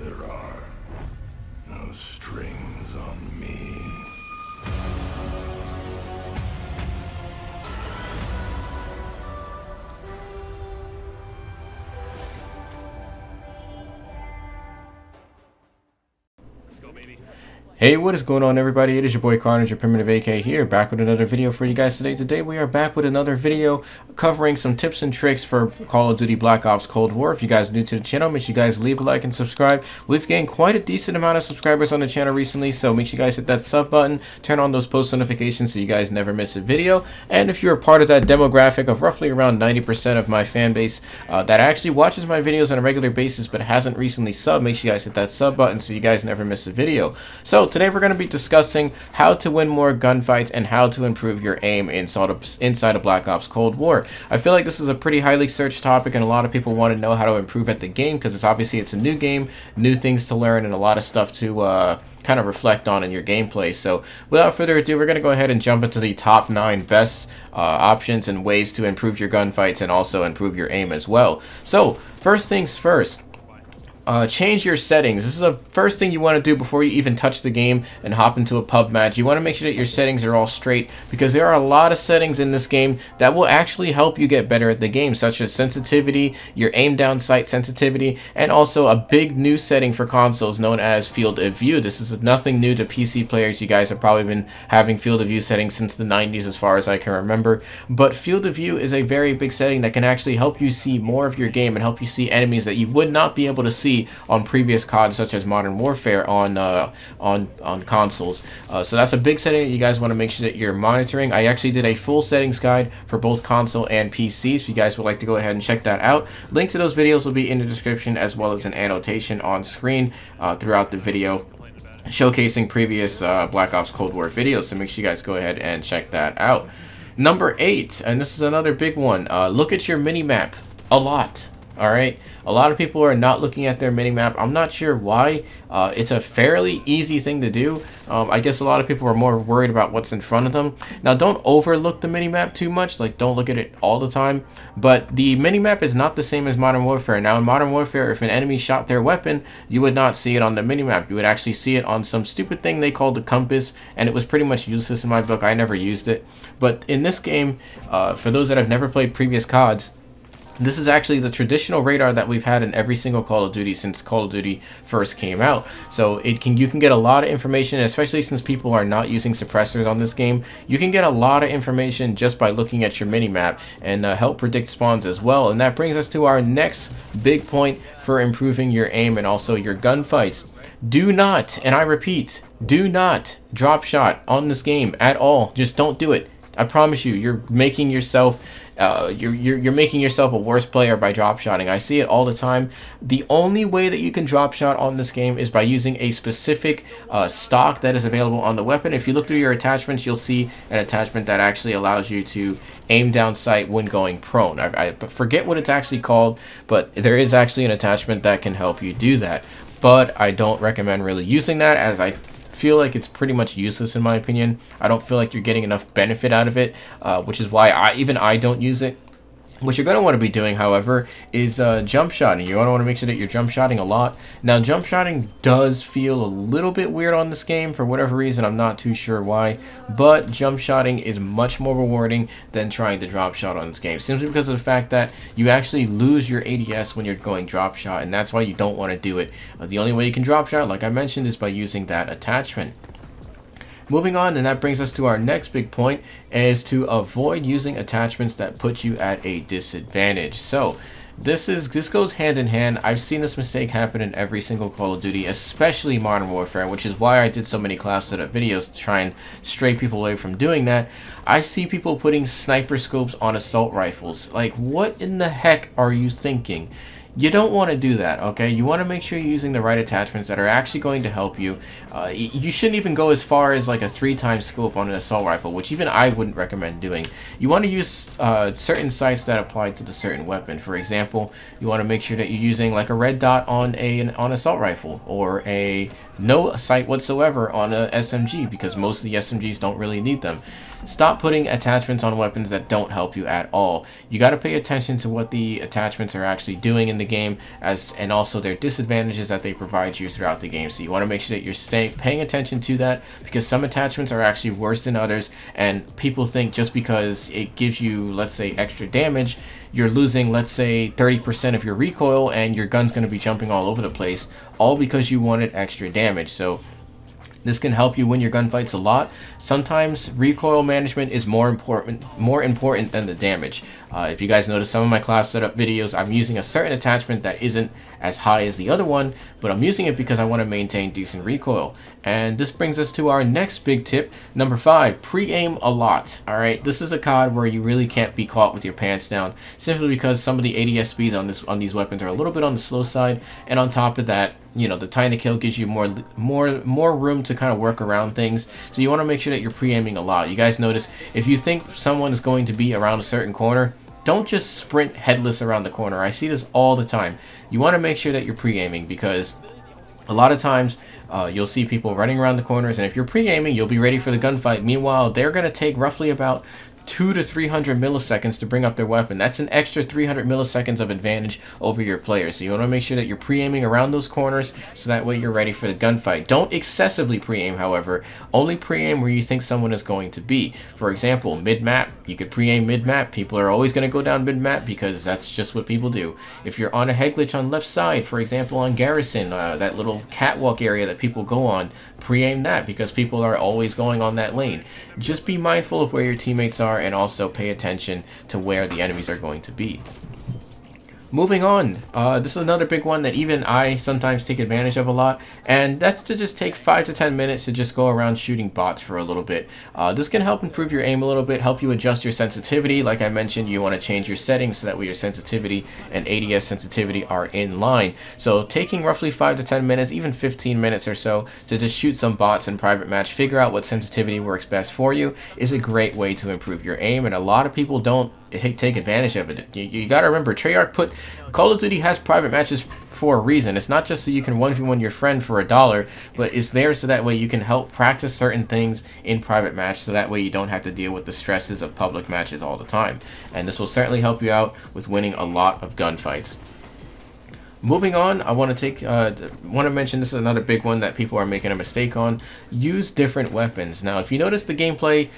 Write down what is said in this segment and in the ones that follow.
There are no strings on me. Hey, what is going on, everybody? It is your boy Carnage, your PrimitiveAK here, back with another video for you guys today. Today we are back with another video covering some tips and tricks for Call of Duty Black Ops Cold War. If you guys are new to the channel, make sure you guys leave a like and subscribe. We've gained quite a decent amount of subscribers on the channel recently, so make sure you guys hit that sub button, turn on those post notifications so you guys never miss a video. And if you're a part of that demographic of roughly around 90% of my fan base that actually watches my videos on a regular basis but hasn't recently subbed, make sure you guys hit that sub button so you guys never miss a video. So today we're going to be discussing how to win more gunfights and how to improve your aim inside of Black Ops Cold War. I feel like this is a pretty highly searched topic, and a lot of people want to know how to improve at the game because it's obviously a new game, new things to learn, and a lot of stuff to kind of reflect on in your gameplay. So without further ado, we're going to go ahead and jump into the top 9 best options and ways to improve your gunfights and also improve your aim as well. So first things first. Change your settings. This is the first thing you want to do before you even touch the game and hop into a pub match. You want to make sure that your settings are all straight, because there are a lot of settings in this game that will actually help you get better at the game, such as sensitivity, your aim down sight sensitivity, and also a big new setting for consoles known as field of view. This is nothing new to PC players. You guys have probably been having field of view settings since the 90s as far as I can remember, but field of view is a very big setting that can actually help you see more of your game and help you see enemies that you would not be able to see on previous COD, such as Modern Warfare, on consoles. So that's a big setting that you guys want to make sure that you're monitoring. I actually did a full settings guide for both console and PC, so if you guys would like to go ahead and check that out. Link to those videos will be in the description, as well as an annotation on screen throughout the video, showcasing previous Black Ops Cold War videos. So make sure you guys go ahead and check that out. Number 8, and this is another big one. Look at your mini map a lot. All right, a lot of people are not looking at their minimap. I'm not sure why. It's a fairly easy thing to do. I guess a lot of people are more worried about what's in front of them. Now, don't overlook the minimap too much. Like, don't look at it all the time. But the minimap is not the same as Modern Warfare. Now, in Modern Warfare, if an enemy shot their weapon, you would not see it on the minimap. You would actually see it on some stupid thing they called the compass, and it was pretty much useless in my book. I never used it. But in this game, for those that have never played previous CODs, this is actually the traditional radar that we've had in every single Call of Duty since Call of Duty first came out. So you can get a lot of information, especially since people are not using suppressors on this game. You can get a lot of information just by looking at your minimap, and help predict spawns as well. And that brings us to our next big point for improving your aim and also your gunfights. Do not, and I repeat, do not drop shot on this game at all. Just don't do it. I promise you, you're making yourself you're making yourself a worse player by drop shotting. I see it all the time. The only way that you can drop shot on this game is by using a specific stock that is available on the weapon. If you look through your attachments, you'll see an attachment that actually allows you to aim down sight when going prone. I forget what it's actually called, but there is actually an attachment that can help you do that. But I don't recommend really using that, as I feel like it's pretty much useless in my opinion. I don't feel like you're getting enough benefit out of it, which is why I don't use it. What you're going to want to be doing, however, is jump shotting. You're going to want to make sure that you're jump shotting a lot. Now, jump shotting does feel a little bit weird on this game for whatever reason. I'm not too sure why, but jump shotting is much more rewarding than trying to drop shot on this game, simply because of the fact that you actually lose your ADS when you're going drop shot, and that's why you don't want to do it. The only way you can drop shot, like I mentioned, is by using that attachment. Moving on, and that brings us to our next big point, is to avoid using attachments that put you at a disadvantage. So this goes hand in hand. I've seen this mistake happen in every single Call of Duty, especially Modern Warfare, which is why I did so many class setup videos to try and stray people away from doing that. I see people putting sniper scopes on assault rifles. Like, what in the heck are you thinking? You don't want to do that, okay? You want to make sure you're using the right attachments that are actually going to help you. You shouldn't even go as far as like a 3x scope on an assault rifle, which even I wouldn't recommend doing. You want to use certain sights that apply to the certain weapon. For example, you want to make sure that you're using like a red dot on an assault rifle, or a no sight whatsoever on a SMG, because most of the SMGs don't really need them. Stop putting attachments on weapons that don't help you at all. You got to pay attention to what the attachments are actually doing in the game, and also their disadvantages that they provide you throughout the game. So you want to make sure that you're paying attention to that, because some attachments are actually worse than others, and people think just because it gives you, let's say, extra damage, you're losing, let's say, 30% of your recoil and your gun's going to be jumping all over the place, all because you wanted extra damage. So this can help you win your gunfights a lot. Sometimes recoil management is more important than the damage. If you guys notice some of my class setup videos, I'm using a certain attachment that isn't as high as the other one, but I'm using it because I want to maintain decent recoil. And this brings us to our next big tip, number 5, pre-aim a lot. All right, this is a COD where you really can't be caught with your pants down, simply because some of the ADS speeds on these weapons are a little bit on the slow side, and on top of that, you know, the time to kill gives you more room to kind of work around things. So you want to make sure that you're pre-aiming a lot. You guys notice, if you think someone is going to be around a certain corner, don't just sprint headless around the corner. I see this all the time. You want to make sure that you're pre-aiming, because a lot of times you'll see people running around the corners, and if you're pre-aiming, you'll be ready for the gunfight. Meanwhile, they're going to take roughly about 200 to 300 milliseconds to bring up their weapon. That's an extra 300 milliseconds of advantage over your player. So you want to make sure that you're pre-aiming around those corners, so that way you're ready for the gunfight. Don't excessively pre-aim, however. Only pre-aim where you think someone is going to be. For example, mid-map, you could pre-aim mid-map. People are always going to go down mid-map, because that's just what people do. If you're on a head glitch on left side, for example on Garrison, that little catwalk area that people go on, pre-aim that, because people are always going on that lane. Just be mindful of where your teammates are, and also pay attention to where the enemies are going to be. Moving on, this is another big one that even I sometimes take advantage of a lot, and that's to just take 5 to 10 minutes to just go around shooting bots for a little bit. This can help improve your aim a little bit, help you adjust your sensitivity. Like I mentioned, you want to change your settings so that way your sensitivity and ADS sensitivity are in line. So taking roughly 5 to 10 minutes, even 15 minutes or so, to just shoot some bots in private match, figure out what sensitivity works best for you, is a great way to improve your aim, and a lot of people don't take advantage of it. You gotta remember, Treyarch put Call of Duty has private matches for a reason. It's not just so you can 1v1 your friend for $1, but it's there so that way you can help practice certain things in private match, so that way you don't have to deal with the stresses of public matches all the time. And this will certainly help you out with winning a lot of gunfights. Moving on, I want to mention, this is another big one that people are making a mistake on. Use different weapons. Now, if you notice the gameplay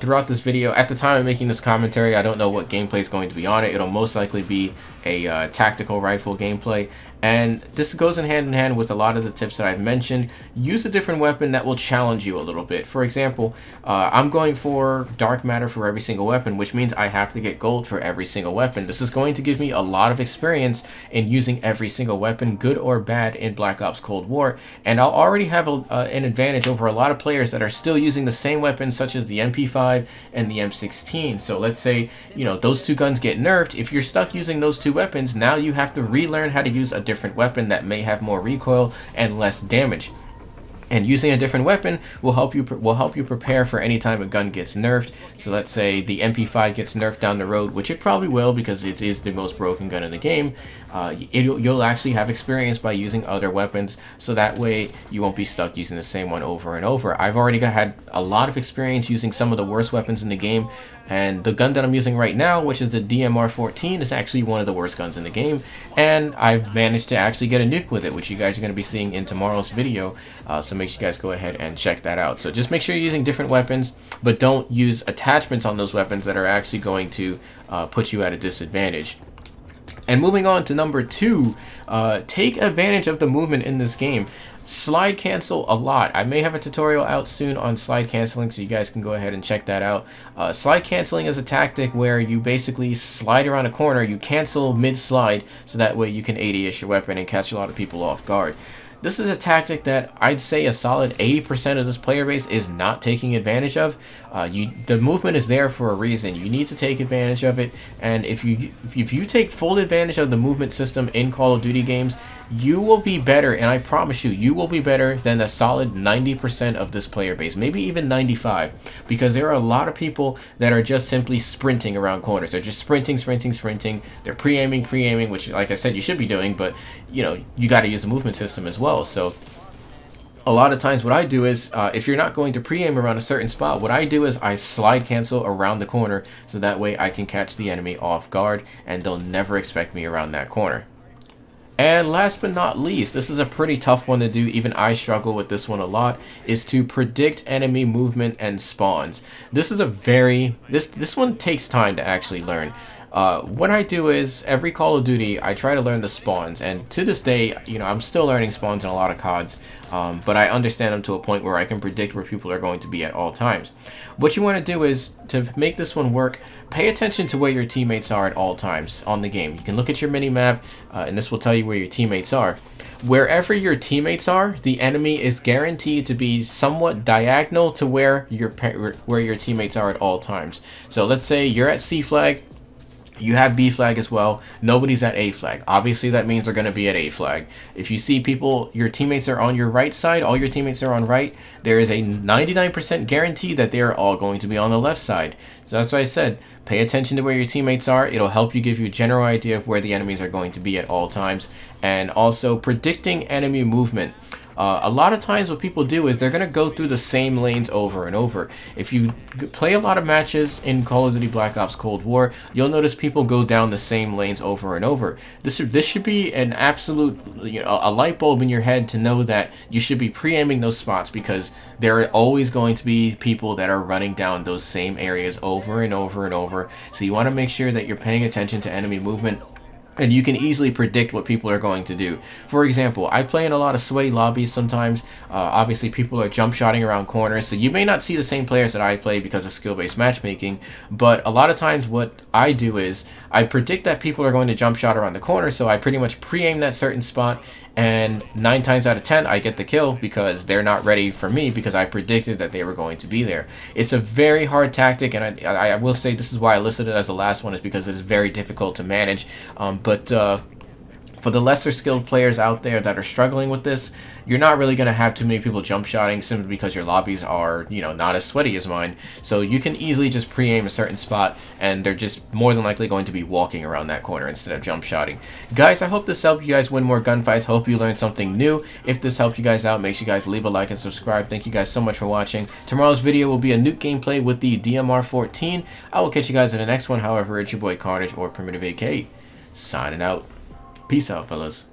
throughout this video, at the time of making this commentary, I don't know what gameplay is going to be on it. It'll most likely be a tactical rifle gameplay. And this goes in hand with a lot of the tips that I've mentioned. Use a different weapon that will challenge you a little bit. For example, I'm going for dark matter for every single weapon, which means I have to get gold for every single weapon. This is going to give me a lot of experience in using every single weapon, good or bad, in Black Ops Cold War, and I'll already have an advantage over a lot of players that are still using the same weapons, such as the MP5 and the M16. So let's say, you know, those two guns get nerfed. If you're stuck using those two weapons, now you have to relearn how to use a different weapon that may have more recoil and less damage. And using a different weapon will help you prepare for any time a gun gets nerfed. So let's say the MP5 gets nerfed down the road, which it probably will, because it is the most broken gun in the game. You'll actually have experience by using other weapons, so that way you won't be stuck using the same one over and over. I've already had a lot of experience using some of the worst weapons in the game, and the gun that I'm using right now, which is the DMR-14, is actually one of the worst guns in the game, and I've managed to actually get a nuke with it, which you guys are going to be seeing in tomorrow's video. So make sure you guys go ahead and check that out. So just make sure you're using different weapons, but don't use attachments on those weapons that are actually going to put you at a disadvantage. And moving on to number 2, take advantage of the movement in this game. Slide cancel a lot. I may have a tutorial out soon on slide canceling, so you guys can go ahead and check that out. Slide canceling is a tactic where you basically slide around a corner, you cancel mid-slide, so that way you can ADS your weapon and catch a lot of people off guard. This is a tactic that I'd say a solid 80% of this player base is not taking advantage of. The movement is there for a reason. You need to take advantage of it, and if you take full advantage of the movement system in Call of Duty games, you will be better, and I promise you will be better than a solid 90% of this player base, maybe even 95, because there are a lot of people that are just simply sprinting around corners. They're just sprinting. They're pre-aiming, which, like I said, you should be doing, but you know, you got to use the movement system as well. So a lot of times what I do is, if you're not going to pre-aim around a certain spot, what I do is I slide cancel around the corner, so that way I can catch the enemy off guard and they'll never expect me around that corner. And last but not least, this is a pretty tough one to do, even I struggle with this one a lot, is to predict enemy movement and spawns. This is a very, this one takes time to actually learn. What I do is, every Call of Duty, I try to learn the spawns, and to this day, you know, I'm still learning spawns in a lot of CODs, but I understand them to a point where I can predict where people are going to be at all times. What you want to do is, to make this one work, pay attention to where your teammates are at all times on the game. You can look at your mini-map, and this will tell you where your teammates are. Wherever your teammates are, the enemy is guaranteed to be somewhat diagonal to where your teammates are at all times. So let's say you're at C flag, you have B flag as well. Nobody's at A flag. Obviously, that means they're going to be at A flag. If you see people, your teammates are on your right side, all your teammates are on right, there is a 99% guarantee that they are all going to be on the left side. So that's why I said, pay attention to where your teammates are. It'll help you, give you a general idea of where the enemies are going to be at all times. And also predicting enemy movement. A lot of times what people do is they're going to go through the same lanes over and over. If you play a lot of matches in Call of Duty Black Ops Cold War, you'll notice people go down the same lanes over and over. This should be an absolute, you know, a light bulb in your head to know that you should be pre-aiming those spots, because there are always going to be people that are running down those same areas over and over and over. So you want to make sure that you're paying attention to enemy movement, and you can easily predict what people are going to do. For example, I play in a lot of sweaty lobbies sometimes. Obviously, people are jump-shotting around corners, so you may not see the same players that I play because of skill-based matchmaking, but a lot of times what I do is I predict that people are going to jump-shot around the corner, so I pretty much pre-aim that certain spot, and 9 times out of 10, I get the kill because they're not ready for me because I predicted that they were going to be there. It's a very hard tactic, and I will say this is why I listed it as the last one, is because it is very difficult to manage, but for the lesser skilled players out there that are struggling with this, you're not really going to have too many people jump-shotting simply because your lobbies are, you know, not as sweaty as mine. So you can easily just pre-aim a certain spot, and they're just more than likely going to be walking around that corner instead of jump-shotting. Guys, I hope this helped you guys win more gunfights. Hope you learned something new. If this helped you guys out, make sure you guys leave a like and subscribe. Thank you guys so much for watching. Tomorrow's video will be a nuke gameplay with the DMR-14. I will catch you guys in the next one. However, it's your boy Carnage or PrimitiveAK signing out. Peace out, fellas.